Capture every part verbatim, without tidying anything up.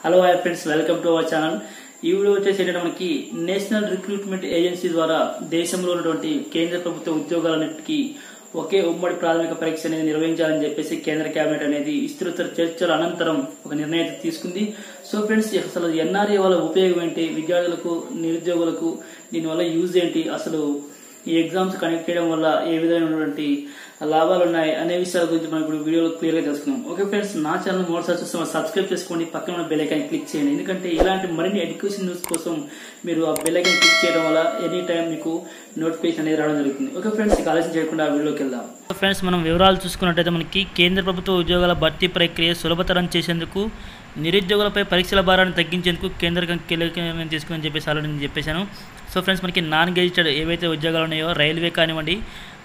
Hello hi friends, welcome to our channel. ఈ video వచ్చేసి మనకి నేషనల్ రిక్రూట్మెంట్ ఏజెన్సీ ద్వారా దేశంలో ఉన్నటువంటి కేంద్ర ప్రభుత్వ ఉద్యోగాలన్నిటికీ ఒకే ఉమ్మడి ప్రాథమిక పరీక్ష అనేది నిర్వహించాలని చెప్పేసి కేంద్ర కేబినెట్ అనేది విస్తృత చర్చల అనంతరం ఒక నిర్ణయం తీసుకుంది। సో ఫ్రెండ్స్, అసలు ఎన్ఆర్ఏ వల్ల ఉపయోగం ఏంటి, విద్యార్థులకు నిరుద్యోగులకు దీనివల్ల యూజ్ ఏంటి, అసలు ఈ ఎగ్జామ్స్ కనెక్ట్ చేయడం వల్ల ఏ విధమైనటువంటి లాభాలు ఉన్నాయి అనే విషయాల గురించి మనం ఇప్పుడు వీడియోలో క్లియర్ గా తెలుసుకున్నాం। ఓకే ఫ్రెండ్స్, నా ఛానల్ మరోసారి చూస్తే సబ్స్క్రైబ్ చేసుకోండి, పక్కన ఉన్న బెల్ ఐకాన్ క్లిక్ చేయండి, ఎందుకంటే ఇలాంటి మరిన్ని ఎడ్యుకేషన్ న్యూస్ కోసం మీరు ఆ బెల్ ఐకాన్ క్లిక్ చేయడం వల్ల ఎనీ టైం మీకు నోటిఫికేషన్ అనేది రావడం జరుగుతుంది। ఓకే ఫ్రెండ్స్, ఇక ఆలస్యం చేయకుండా ఆ వీడియోకి వెళ్దాం। ఫ్రెండ్స్, మనం వివరాలు చూసుకున్నట్టయితే మనకి కేంద్ర ప్రభుత్వ ఉద్యోగాల భర్తీ ప్రక్రియ సులభతరం చేసేందుకు నిరుద్యోగులపై పరీక్షల భారాన్ని తగ్గించేందుకు కేంద్రం కీలక నిర్ణయం తీసుకుని చెప్పేసి ఆల్రెడీ నేను చెప్పేశాను। సో ఫ్రెండ్స్, మనకి నాన్ గెజిటెడ్ ఏవైతే ఉద్యోగాలు ఉన్నాయో, రైల్వే కానివ్వండి,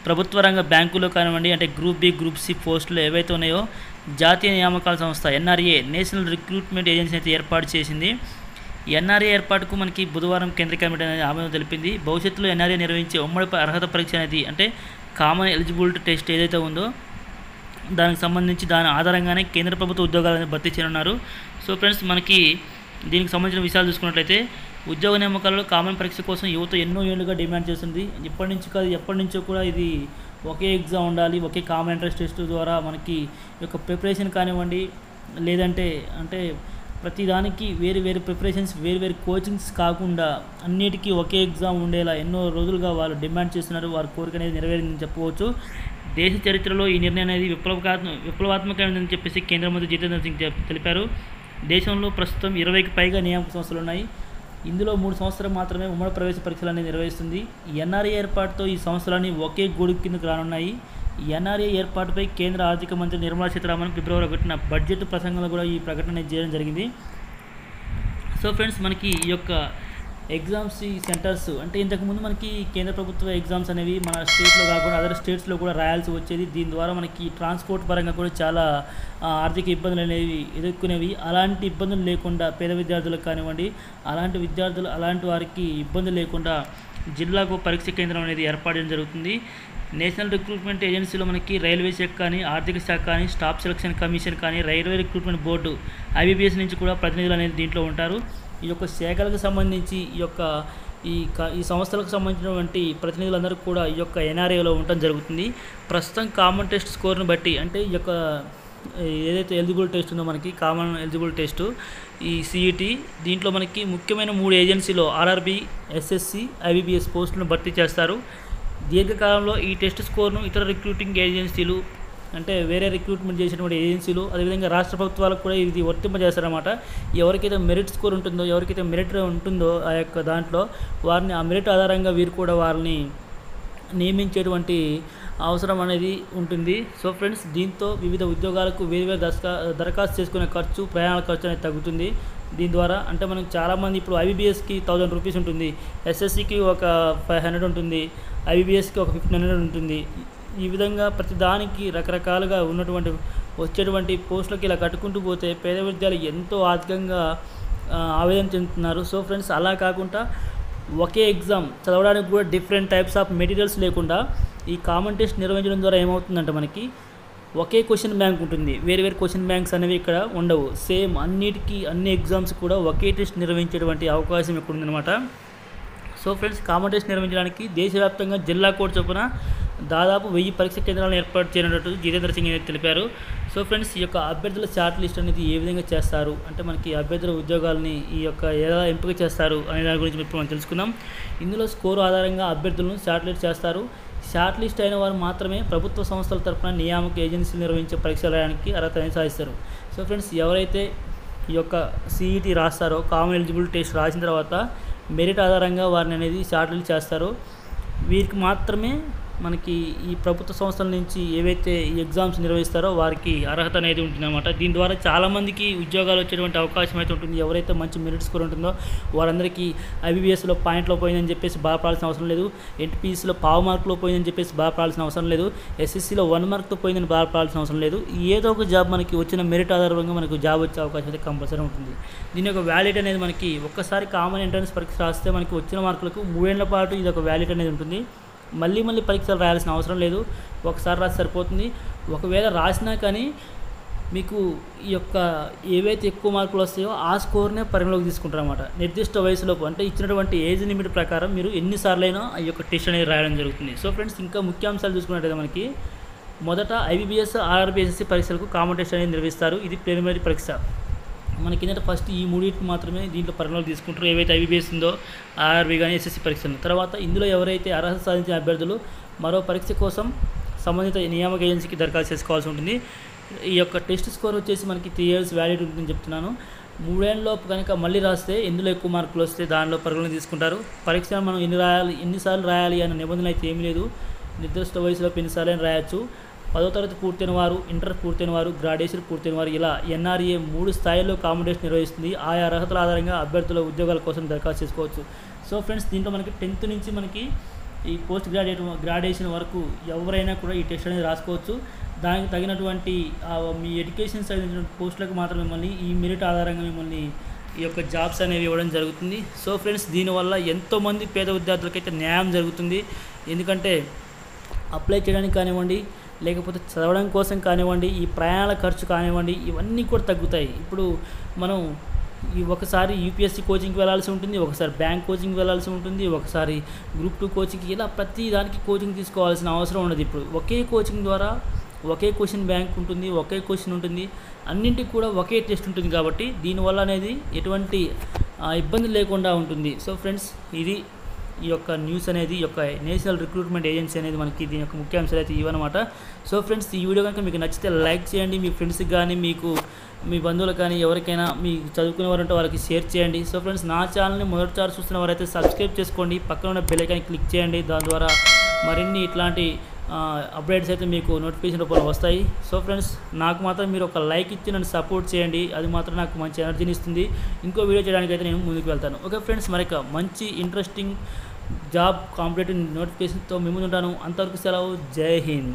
ప్రభుత్వ రంగ బ్యాంకులో కానివ్వండి, అంటే గ్రూప్ బి గ్రూప్ సి పోస్టులు ఏవైతే ఉన్నాయో జాతీయ నియామకాల సంస్థ ఎన్ఆర్ఏ నేషనల్ రిక్రూట్మెంట్ ఏజెన్సీ అయితే ఏర్పాటు చేసింది। ఎన్ఆర్ఏ ఏర్పాటుకు మనకి బుధవారం కేంద్ర కమిటీ అనేది ఆమోదం తెలిపింది। భవిష్యత్తులో ఎన్ఆర్ఏ నిర్వహించే ఉమ్మడి అర్హత పరీక్ష అనేది, అంటే కామన్ ఎలిజిబిలిటీ టెస్ట్ ఏదైతే ఉందో దానికి సంబంధించి దాని ఆధారంగానే కేంద్ర ప్రభుత్వ ఉద్యోగాలను భర్తీ చేయనున్నారు। సో ఫ్రెండ్స్, మనకి దీనికి సంబంధించిన విషయాలు చూసుకున్నట్లయితే ఉద్యోగ నియామకాలలో కామన్ పరీక్ష కోసం యువత ఎన్నో ఏళ్ళుగా డిమాండ్ చేస్తుంది। ఇప్పటి నుంచి కాదు, ఎప్పటి నుంచో కూడా ఇది ఒకే ఎగ్జామ్ ఉండాలి, ఒకే కామన్ ఎంట్రన్స్ టెస్ట్ ద్వారా మనకి యొక్క ప్రిపరేషన్ కానివ్వండి, లేదంటే అంటే ప్రతిదానికి వేరు వేరు ప్రిపరేషన్స్, వేరు వేరు కోచింగ్స్ కాకుండా అన్నిటికీ ఒకే ఎగ్జామ్ ఉండేలా ఎన్నో రోజులుగా వాళ్ళు డిమాండ్ చేస్తున్నారు। వారి కోరిక అనేది నెరవేరిందని చెప్పుకోవచ్చు। దేశ చరిత్రలో ఈ నిర్ణయం అనేది విప్లవాత్మ విప్లవాత్మకమైనదని చెప్పేసి కేంద్ర మంత్రి జితేంద్ర సింగ్ తెలిపారు। దేశంలో ప్రస్తుతం ఇరవైకి పైగా నియామక సంస్థలు ఉన్నాయి। ఇందులో మూడు సంవత్సరాలు మాత్రమే ఉమ్మడి ప్రవేశ పరీక్షలన్నీ నిర్వహిస్తుంది। ఎన్ఆర్ఏ ఏర్పాటుతో ఈ సంస్థలన్నీ ఒకే గూడు కిందకు రానున్నాయి। ఎన్ఆర్ఏ ఏర్పాటుపై కేంద్ర ఆర్థిక మంత్రి నిర్మలా సీతారామన్ ఫిబ్రవరి ఒకటిన బడ్జెట్ ప్రసంగంలో కూడా ఈ ప్రకటన చేయడం జరిగింది। సో ఫ్రెండ్స్, మనకి ఈ యొక్క ఎగ్జామ్స్ ఈ సెంటర్స్, అంటే ఇంతకుముందు మనకి కేంద్ర ప్రభుత్వ ఎగ్జామ్స్ అనేవి మన స్టేట్లో కాకుండా అదర్ స్టేట్స్లో కూడా రాయాల్సి వచ్చేది। దీని ద్వారా మనకి ట్రాన్స్పోర్ట్ పరంగా కూడా చాలా ఆర్థిక ఇబ్బందులు అనేవి ఎదుర్కొనేవి। అలాంటి ఇబ్బందులు లేకుండా పేద విద్యార్థులకు కానివ్వండి, అలాంటి విద్యార్థులు అలాంటి వారికి ఇబ్బంది లేకుండా జిల్లాకు పరీక్ష కేంద్రం అనేది ఏర్పాటు చేయడం జరుగుతుంది। నేషనల్ రిక్రూట్మెంట్ ఏజెన్సీలో మనకి రైల్వే శాఖ కానీ, ఆర్థిక శాఖ కానీ, స్టాఫ్ సెలక్షన్ కమిషన్ కానీ, రైల్వే రిక్రూట్మెంట్ బోర్డు ఐబీపీఎస్ నుంచి కూడా ప్రతినిధులు అనేది దీంట్లో ఉంటారు। ఈ యొక్క శాఖలకు సంబంధించి ఈ యొక్క ఈ ఈ సంస్థలకు సంబంధించినటువంటి ప్రతినిధులందరూ కూడా ఈ యొక్క ఎన్ఆర్ఏలో ఉండటం జరుగుతుంది। ప్రస్తుతం కామన్ టెస్ట్ స్కోర్ను బట్టి, అంటే ఈ యొక్క ఏదైతే ఎలిజిబుల్ టెస్ట్ ఉందో మనకి కామన్ ఎలిజిబుల్ టెస్ట్ ఈ సిఈటి, దీంట్లో మనకి ముఖ్యమైన మూడు ఏజెన్సీలో ఆర్ఆర్బి, ఎస్ఎస్సి, ఐబీపీఎస్ పోస్టులను భర్తీ చేస్తారు। దీర్ఘకాలంలో ఈ టెస్ట్ స్కోర్ను ఇతర రిక్రూటింగ్ ఏజెన్సీలు, అంటే వేరే రిక్రూట్మెంట్ చేసినటువంటి ఏజెన్సీలు, అదేవిధంగా రాష్ట్ర ప్రభుత్వాలకు కూడా ఇది వర్తింపజేస్తారన్నమాట। ఎవరికైతే మెరిట్ స్కోర్ ఉంటుందో, ఎవరికైతే మెరిట్ ఉంటుందో ఆ యొక్క దాంట్లో వారిని ఆ మెరిట్ ఆధారంగా వీరు కూడా వారిని నియమించేటువంటి అవసరం అనేది ఉంటుంది। సో ఫ్రెండ్స్, దీంతో వివిధ ఉద్యోగాలకు వేరువేరు దరఖా దరఖాస్తు చేసుకునే ఖర్చు, ప్రయాణాల ఖర్చు అనేది తగ్గుతుంది దీని ద్వారా। అంటే మనం చాలామంది ఇప్పుడు ఐబీబీఎస్కి థౌజండ్ రూపీస్ ఉంటుంది, ఎస్ఎస్సికి ఒక ఫైవ్ హండ్రెడ్ ఉంటుంది, ఐబీబీఎస్కి ఒక ఫిఫ్టీన్ హండ్రెడ్ ఉంటుంది। ఈ విధంగా ప్రతిదానికి రకరకాలుగా ఉన్నటువంటి వచ్చేటువంటి పోస్టులకి ఇలా కట్టుకుంటూ పోతే పేద విద్యార్థులు ఎంతో ఆర్థికంగా ఆవేదన చెందుతున్నారు। సో ఫ్రెండ్స్, అలా కాకుండా ఒకే ఎగ్జామ్ చదవడానికి కూడా డిఫరెంట్ టైప్స్ ఆఫ్ మెటీరియల్స్ లేకుండా ఈ కామన్ టెస్ట్ నిర్వహించడం ద్వారా ఏమవుతుందంటే మనకి ఒకే క్వశ్చన్ బ్యాంక్ ఉంటుంది, వేరు వేరు క్వశ్చన్ బ్యాంక్స్ అనేవి ఇక్కడ ఉండవు। సేమ్ అన్నిటికీ అన్ని ఎగ్జామ్స్ కూడా ఒకే టెస్ట్ నిర్వహించేటువంటి అవకాశం ఇక్కడ ఉందన్నమాట। సో ఫ్రెండ్స్, కామన్ టెస్ట్ నిర్వహించడానికి దేశవ్యాప్తంగా జిల్లా కోడ్ చొప్పున దాదాపు వెయ్యి పరీక్ష కేంద్రాలను ఏర్పాటు చేయనున్నట్టు జితేంద్ర సింగ్ అనేది తెలిపారు। సో ఫ్రెండ్స్, ఈ యొక్క అభ్యర్థుల షార్ట్ లిస్ట్ అనేది ఏ విధంగా చేస్తారు, అంటే మనకి అభ్యర్థుల ఉద్యోగాలని ఈ యొక్క ఎలా ఎంపిక చేస్తారు అనే దాని గురించి ఇప్పుడు మనం తెలుసుకుందాం। ఇందులో స్కోర్ ఆధారంగా అభ్యర్థులను షార్ట్ లిస్ట్ చేస్తారు। షార్ట్ లిస్ట్ అయిన వారు మాత్రమే ప్రభుత్వ సంస్థల తరఫున నియామక ఏజెన్సీలు నిర్వహించే పరీక్షలు రాయడానికి అర్హతని సాధిస్తారు। సో ఫ్రెండ్స్, ఎవరైతే ఈ యొక్క సిఈటీ రాస్తారో, కామన్ ఎలిజిబుల్ టెస్ట్ రాసిన తర్వాత మెరిట్ ఆధారంగా వారిని అనేది షార్ట్ లిస్ట్ చేస్తారు। వీరికి మాత్రమే మనకి ఈ ప్రభుత్వ సంస్థల నుంచి ఏవైతే ఈ ఎగ్జామ్స్ నిర్వహిస్తారో వారికి అర్హత అనేది ఉంటుందన్నమాట। దీని ద్వారా చాలామందికి ఉద్యోగాలు వచ్చేటువంటి అవకాశం అయితే ఉంటుంది। ఎవరైతే మంచి మెరిట్ స్కోర్ ఉంటుందో వారందరికీ ఐబీబీఎస్లో పాయింట్లో పోయిందని చెప్పేసి బాధపడాల్సిన అవసరం లేదు, ఎన్టీపీసీలో పావు మార్కులో పోయిందని చెప్పేసి బాధపడాల్సిన అవసరం లేదు, ఎస్ఎస్సీలో వన్ మార్క్తో పోయిందని బాధపడాల్సిన అవసరం లేదు। ఏదో ఒక జాబ్ మనకి వచ్చిన మెరిట్ ఆధారంగా మనకు జాబ్ వచ్చే అవకాశం అయితే కంపల్సరీ ఉంటుంది। దీని యొక్క వ్యాలిడ్ అనేది మనకి ఒక్కసారి కామన్ ఎంట్రన్స్ పరీక్ష రాస్తే మనకి వచ్చిన మార్కులకు మూడేళ్ల పాటు ఇది ఒక వ్యాలిడ్ అనేది ఉంటుంది। మళ్ళీ మళ్ళీ పరీక్షలు రాయాల్సిన అవసరం లేదు, ఒకసారి రాసి సరిపోతుంది। ఒకవేళ రాసినా కానీ మీకు ఈ యొక్క ఏవైతే ఎక్కువ మార్కులు వస్తాయో ఆ స్కోర్నే పరిగణలోకి తీసుకుంటారన్నమాట. నిర్దిష్ట వయసులో అంటే ఇచ్చినటువంటి ఏజ్ లిమిట్ ప్రకారం మీరు ఎన్నిసార్లైనా ఈ యొక్క టెస్ట్ అనేది రాయడం జరుగుతుంది. సో ఫ్రెండ్స్, ఇంకా ముఖ్యాంశాలు చూసుకున్నట్లయితే మనకి మొదట ఐబీపీఎస్ ఆర్ఆర్బీ ఎస్ఎస్సీ పరీక్షలకు కామన్ టెస్ట్ అనేది నిర్వహిస్తారు. ఇది ప్రిలిమినరీ పరీక్ష. మనకి ఏంటంటే ఫస్ట్ ఈ మూడింటికి మాత్రమే దీంట్లో పరిగణలోకి తీసుకుంటారు, ఏవైతే ఐబీపీఎస్ ఉందో ఆర్ఆర్బీ కానీ ఎస్ఎస్సీ పరీక్షలు. తర్వాత ఇందులో ఎవరైతే అర్హత సాధించిన అభ్యర్థులు మరో పరీక్ష కోసం సంబంధిత నియామక ఏజెన్సీకి దరఖాస్తు చేసుకోవాల్సి ఉంటుంది. ఈ యొక్క టెస్ట్ స్కోర్ వచ్చేసి మనకి త్రీ ఇయర్స్ వ్యాలిడ్ ఉంటుందని చెప్తున్నాను. మూడేళ్ళలోపు కనుక మళ్ళీ రాస్తే ఎందులో ఎక్కువ మార్కులు వస్తే దానిలో పరిగణలోకి తీసుకుంటారు. పరీక్ష మనం ఎన్ని రాయాలి ఎన్నిసార్లు రాయాలి అనే నిబంధన అయితే ఏమీ లేదు. నిర్దిష్ట వయసులోపు ఎన్నిసార్లు రాయొచ్చు. పదో తరగతి పూర్తయిన వారు, ఇంటర్ పూర్తయిన వారు, గ్రాడ్యుయేషన్ పూర్తయిన వారు, ఇలా ఎన్ఆర్ఏ మూడు స్థాయిల్లో కాంపిటీషన్ నిర్వహిస్తుంది. ఆయా అర్హతల ఆధారంగా అభ్యర్థుల ఉద్యోగాల కోసం దరఖాస్తు చేసుకోవచ్చు. సో ఫ్రెండ్స్, దీంట్లో మనకి టెన్త్ నుంచి మనకి ఈ పోస్ట్ గ్రాడ్యుయేట్ గ్రాడ్యుయేషన్ వరకు ఎవరైనా కూడా ఈ టెస్ట్ అనేది రాసుకోవచ్చు. దానికి తగినటువంటి మీ ఎడ్యుకేషన్ సంబంధించిన పోస్టులకు మాత్రమే మిమ్మల్ని ఈ మెరిట్ ఆధారంగా మిమ్మల్ని ఈ యొక్క జాబ్స్ అనేవి ఇవ్వడం జరుగుతుంది. సో ఫ్రెండ్స్, దీనివల్ల ఎంతోమంది పేద విద్యార్థులకైతే న్యాయం జరుగుతుంది. ఎందుకంటే అప్లై చేయడానికి కానివ్వండి, లేకపోతే చదవడం కోసం కానివ్వండి, ఈ ప్రయాణాల ఖర్చు కానివ్వండి, ఇవన్నీ కూడా తగ్గుతాయి. ఇప్పుడు మనం ఈ ఒకసారి యూపీఎస్సీ కోచింగ్కి వెళ్ళాల్సి ఉంటుంది, ఒకసారి బ్యాంక్ కోచింగ్కి వెళ్ళాల్సి ఉంటుంది, ఒకసారి గ్రూప్ టూ కోచింగ్కి, ఇలా ప్రతి దానికి కోచింగ్ తీసుకోవాల్సిన అవసరం ఉండదు. ఇప్పుడు ఒకే కోచింగ్ ద్వారా ఒకే క్వశ్చన్ బ్యాంక్ ఉంటుంది, ఒకే క్వశ్చన్ ఉంటుంది, అన్నింటికి కూడా ఒకే టెస్ట్ ఉంటుంది. కాబట్టి దీనివల్ల అనేది ఎటువంటి ఇబ్బంది లేకుండా ఉంటుంది. సో ఫ్రెండ్స్, ఇది ఈ యొక్క న్యూస్ అనేది ఈ యొక్క నేషనల్ రిక్రూట్మెంట్ ఏజెన్సీ అనేది మనకి దీని యొక్క ముఖ్యాంశాలు అయితే ఇవన్నమాట. సో ఫ్రెండ్స్, ఈ వీడియో కనుక మీకు నచ్చితే లైక్ చేయండి, మీ ఫ్రెండ్స్కి కానీ మీకు మీ బంధువులకు కానీ ఎవరికైనా మీకు చదువుకునే వారు ఉంటే వాళ్ళకి షేర్ చేయండి. సో ఫ్రెండ్స్, నా ఛానల్ని మొదటిసారి చూస్తున్న వారైతే సబ్స్క్రైబ్ చేసుకోండి, పక్కన ఉన్న బెల్ ఐకాన్ క్లిక్ చేయండి. దాని ద్వారా మరిన్ని ఇట్లాంటి అప్డేట్స్ అయితే మీకు నోటిఫికేషన్ రూపంలో వస్తాయి. సో ఫ్రెండ్స్, నాకు మాత్రం మీరు ఒక లైక్ ఇచ్చి నన్ను సపోర్ట్ చేయండి, అది మాత్రం నాకు మంచి ఎనర్జీని ఇస్తుంది. ఇంకో వీడియో చేయడానికి అయితే నేను ముందుకు వెళ్తాను. ఓకే ఫ్రెండ్స్, మరొక మంచి ఇంట్రెస్టింగ్ జాబ్ కాంపిటేటివ్ నోటిఫికేషన్తో మేము ఉంటాను. అంతవరకు సెలవు. జై హింద్.